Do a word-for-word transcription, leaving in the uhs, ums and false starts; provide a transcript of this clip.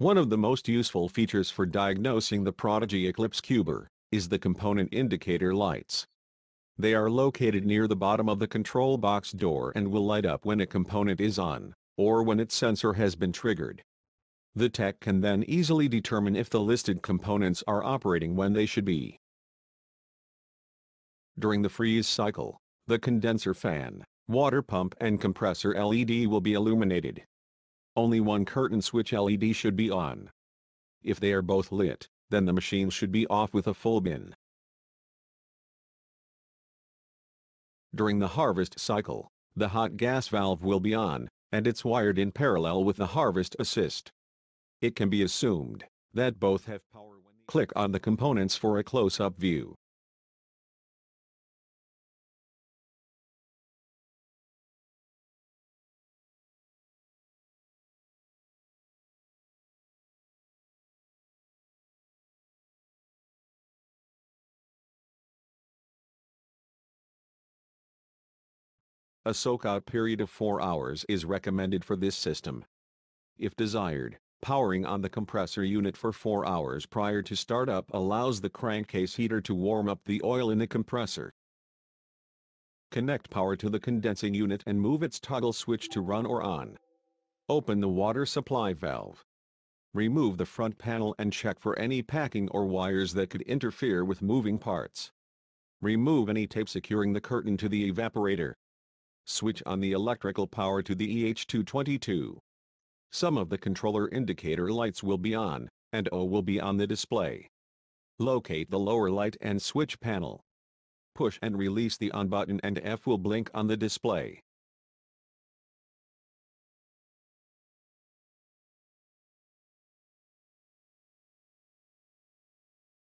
One of the most useful features for diagnosing the Prodigy Eclipse Cuber is the component indicator lights. They are located near the bottom of the control box door and will light up when a component is on, or when its sensor has been triggered. The tech can then easily determine if the listed components are operating when they should be. During the freeze cycle, the condenser fan, water pump and compressor L E D will be illuminated. Only one curtain switch L E D should be on. If they are both lit, then the machine should be off with a full bin. During the harvest cycle, the hot gas valve will be on, and it's wired in parallel with the harvest assist. It can be assumed that both have power when they click on the components for a close-up view. A soak-out period of four hours is recommended for this system. If desired, powering on the compressor unit for four hours prior to startup allows the crankcase heater to warm up the oil in the compressor. Connect power to the condensing unit and move its toggle switch to run or on. Open the water supply valve. Remove the front panel and check for any packing or wires that could interfere with moving parts. Remove any tape securing the curtain to the evaporator. Switch on the electrical power to the E H two twenty-two. Some of the controller indicator lights will be on, and O will be on the display. Locate the lower light and switch panel. Push and release the on button and F will blink on the display.